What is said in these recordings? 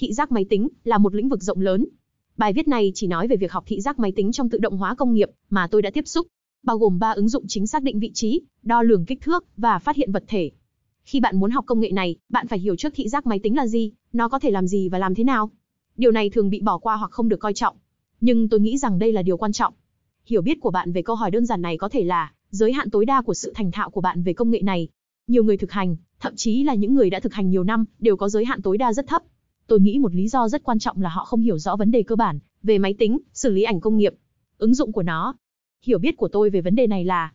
Thị giác máy tính là một lĩnh vực rộng lớn. Bài viết này chỉ nói về việc học thị giác máy tính trong tự động hóa công nghiệp mà tôi đã tiếp xúc, bao gồm 3 ứng dụng chính: xác định vị trí, đo lường kích thước và phát hiện vật thể. Khi bạn muốn học công nghệ này, bạn phải hiểu trước thị giác máy tính là gì, nó có thể làm gì và làm thế nào. Điều này thường bị bỏ qua hoặc không được coi trọng. Nhưng tôi nghĩ rằng đây là điều quan trọng. Hiểu biết của bạn về câu hỏi đơn giản này có thể là giới hạn tối đa của sự thành thạo của bạn về công nghệ này. Nhiều người thực hành, thậm chí là những người đã thực hành nhiều năm, đều có giới hạn tối đa rất thấp. Tôi nghĩ một lý do rất quan trọng là họ không hiểu rõ vấn đề cơ bản về máy tính, xử lý ảnh công nghiệp, ứng dụng của nó. Hiểu biết của tôi về vấn đề này là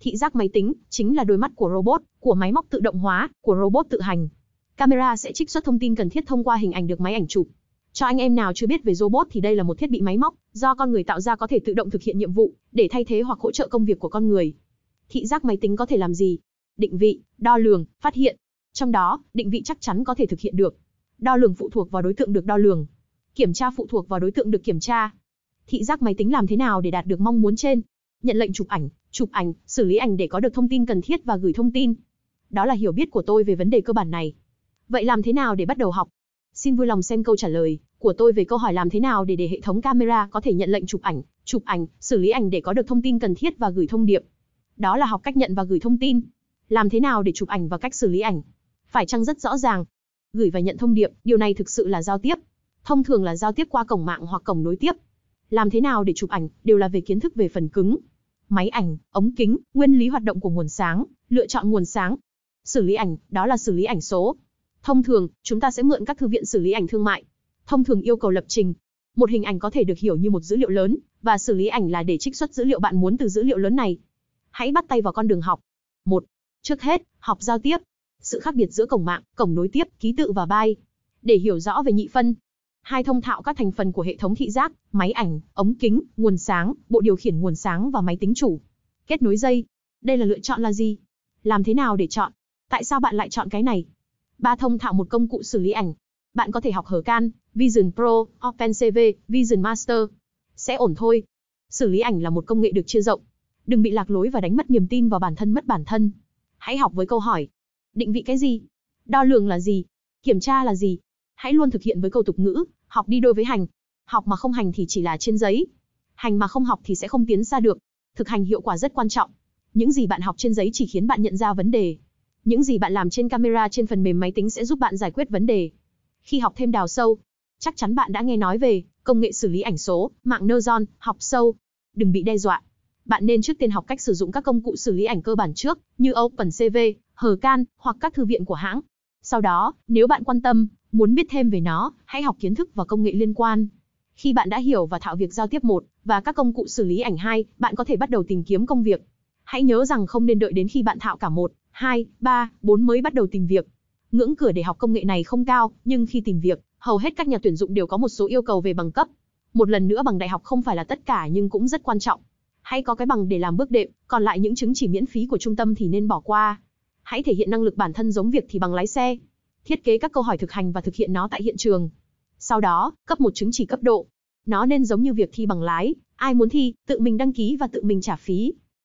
thị giác máy tính chính là đôi mắt của robot, của máy móc tự động hóa, của robot tự hành. Camera sẽ trích xuất thông tin cần thiết thông qua hình ảnh được máy ảnh chụp. Cho anh em nào chưa biết về robot thì đây là một thiết bị máy móc do con người tạo ra, có thể tự động thực hiện nhiệm vụ để thay thế hoặc hỗ trợ công việc của con người. Thị giác máy tính có thể làm gì? Định vị, đo lường, phát hiện. Trong đó, định vị chắc chắn có thể thực hiện được. Đo lường phụ thuộc vào đối tượng được đo lường. Kiểm tra phụ thuộc vào đối tượng được kiểm tra. Thị giác máy tính làm thế nào để đạt được mong muốn trên? Nhận lệnh chụp ảnh, xử lý ảnh để có được thông tin cần thiết và gửi thông tin. Đó là hiểu biết của tôi về vấn đề cơ bản này. Vậy làm thế nào để bắt đầu học? Xin vui lòng xem câu trả lời của tôi về câu hỏi làm thế nào để hệ thống camera có thể nhận lệnh chụp ảnh, xử lý ảnh để có được thông tin cần thiết và gửi thông điệp. Đó là học cách nhận và gửi thông tin. Làm thế nào để chụp ảnh và cách xử lý ảnh? Phải chăng rất rõ ràng? Gửi và nhận thông điệp, điều này thực sự là giao tiếp. Thông thường là giao tiếp qua cổng mạng hoặc cổng nối tiếp. Làm thế nào để chụp ảnh, đều là về kiến thức về phần cứng. Máy ảnh, ống kính, nguyên lý hoạt động của nguồn sáng, lựa chọn nguồn sáng. Xử lý ảnh, đó là xử lý ảnh số. Thông thường, chúng ta sẽ mượn các thư viện xử lý ảnh thương mại. Thông thường yêu cầu lập trình. Một hình ảnh có thể được hiểu như một dữ liệu lớn, và xử lý ảnh là để trích xuất dữ liệu bạn muốn từ dữ liệu lớn này. Hãy bắt tay vào con đường học. 1. Trước hết, học giao tiếp. Sự khác biệt giữa cổng mạng, cổng nối tiếp, ký tự và byte. Để hiểu rõ về nhị phân. 2. Thông thạo các thành phần của hệ thống thị giác, máy ảnh, ống kính, nguồn sáng, bộ điều khiển nguồn sáng và máy tính chủ. Kết nối dây. Đây là lựa chọn là gì? Làm thế nào để chọn? Tại sao bạn lại chọn cái này? 3. Thông thạo một công cụ xử lý ảnh. Bạn có thể học Halcon, Vision Pro, OpenCV, Vision Master. Sẽ ổn thôi. Xử lý ảnh là một công nghệ được chia rộng. Đừng bị lạc lối và đánh mất niềm tin vào bản thân. Hãy học với câu hỏi. Định vị cái gì? Đo lường là gì? Kiểm tra là gì? Hãy luôn thực hiện với câu tục ngữ, học đi đôi với hành. Học mà không hành thì chỉ là trên giấy. Hành mà không học thì sẽ không tiến xa được. Thực hành hiệu quả rất quan trọng. Những gì bạn học trên giấy chỉ khiến bạn nhận ra vấn đề. Những gì bạn làm trên camera, trên phần mềm máy tính sẽ giúp bạn giải quyết vấn đề. Khi học thêm đào sâu, chắc chắn bạn đã nghe nói về công nghệ xử lý ảnh số, mạng neuron, học sâu. Đừng bị đe dọa. Bạn nên trước tiên học cách sử dụng các công cụ xử lý ảnh cơ bản trước, như OpenCV, Halcon, hoặc các thư viện của hãng. Sau đó, nếu bạn quan tâm, muốn biết thêm về nó, hãy học kiến thức và công nghệ liên quan. Khi bạn đã hiểu và thạo việc giao tiếp 1 và các công cụ xử lý ảnh 2, bạn có thể bắt đầu tìm kiếm công việc. Hãy nhớ rằng không nên đợi đến khi bạn thạo cả 1, 2, 3, 4 mới bắt đầu tìm việc. Ngưỡng cửa để học công nghệ này không cao, nhưng khi tìm việc, hầu hết các nhà tuyển dụng đều có một số yêu cầu về bằng cấp. Một lần nữa, bằng đại học không phải là tất cả nhưng cũng rất quan trọng. Hãy có cái bằng để làm bước đệm, còn lại những chứng chỉ miễn phí của trung tâm thì nên bỏ qua. Hãy thể hiện năng lực bản thân giống việc thì bằng lái xe. Thiết kế các câu hỏi thực hành và thực hiện nó tại hiện trường. Sau đó, cấp một chứng chỉ cấp độ. Nó nên giống như việc thi bằng lái, ai muốn thi, tự mình đăng ký và tự mình trả phí.